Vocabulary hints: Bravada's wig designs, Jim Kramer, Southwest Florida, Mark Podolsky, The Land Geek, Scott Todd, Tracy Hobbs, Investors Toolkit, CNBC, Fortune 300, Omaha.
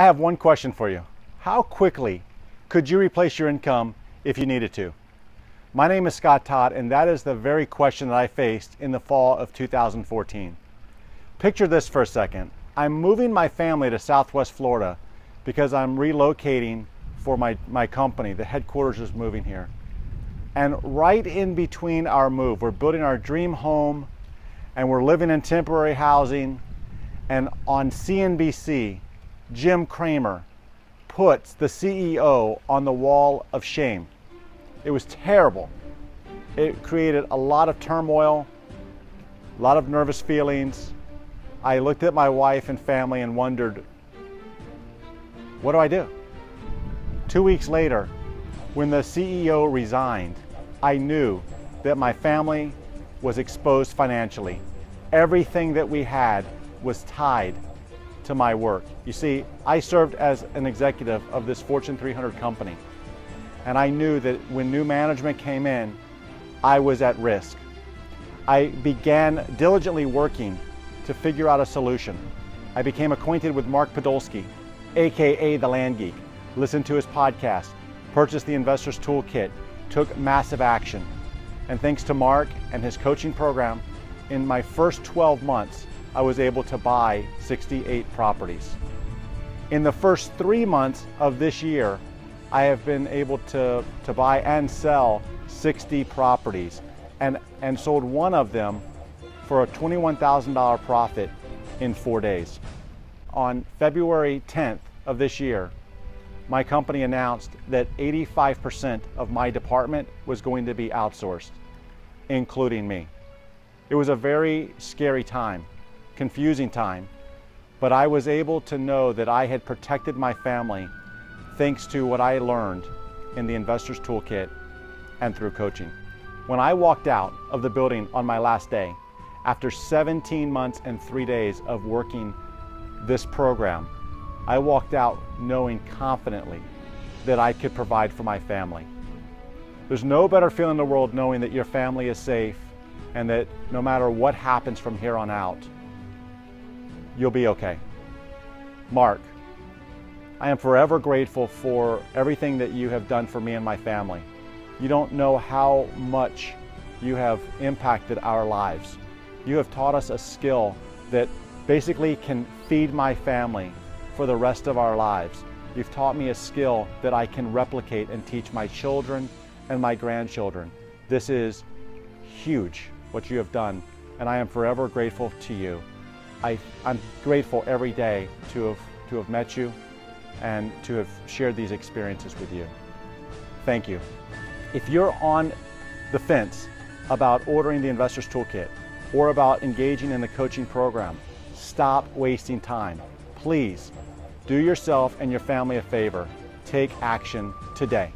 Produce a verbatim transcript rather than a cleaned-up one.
I have one question for you. How quickly could you replace your income if you needed to? My name is Scott Todd, and that is the very question that I faced in the fall of two thousand fourteen. Picture this for a second. I'm moving my family to Southwest Florida because I'm relocating for my, my company. The headquarters is moving here. And right in between our move, we're building our dream home and we're living in temporary housing. And on C N B C, Jim Kramer puts the C E O on the wall of shame. It was terrible. It created a lot of turmoil, a lot of nervous feelings. I looked at my wife and family and wondered, what do I do? Two weeks later, when the C E O resigned, I knew that my family was exposed financially. Everything that we had was tied to my work. You see, I served as an executive of this Fortune three hundred company, and I knew that when new management came in, I was at risk. I began diligently working to figure out a solution. I became acquainted with Mark Podolsky, A K A The Land Geek, listened to his podcast, purchased the Investors Toolkit, took massive action. And thanks to Mark and his coaching program, in my first twelve months, I was able to buy sixty-eight properties. In the first three months of this year, I have been able to, to buy and sell sixty properties and, and sold one of them for a twenty-one thousand dollar profit in four days. On February tenth of this year, my company announced that eighty-five percent of my department was going to be outsourced, including me. It was a very scary time, confusing time, but I was able to know that I had protected my family thanks to what I learned in the Investors Toolkit and through coaching. When I walked out of the building on my last day, after seventeen months and three days of working this program, I walked out knowing confidently that I could provide for my family. There's no better feeling in the world knowing that your family is safe and that no matter what happens from here on out, you'll be okay. Mark, I am forever grateful for everything that you have done for me and my family. You don't know how much you have impacted our lives. You have taught us a skill that basically can feed my family for the rest of our lives. You've taught me a skill that I can replicate and teach my children and my grandchildren. This is huge, what you have done, and I am forever grateful to you. I, I'm grateful every day to have, to have met you and to have shared these experiences with you. Thank you. If you're on the fence about ordering the Investors Toolkit or about engaging in the coaching program, stop wasting time. Please do yourself and your family a favor. Take action today.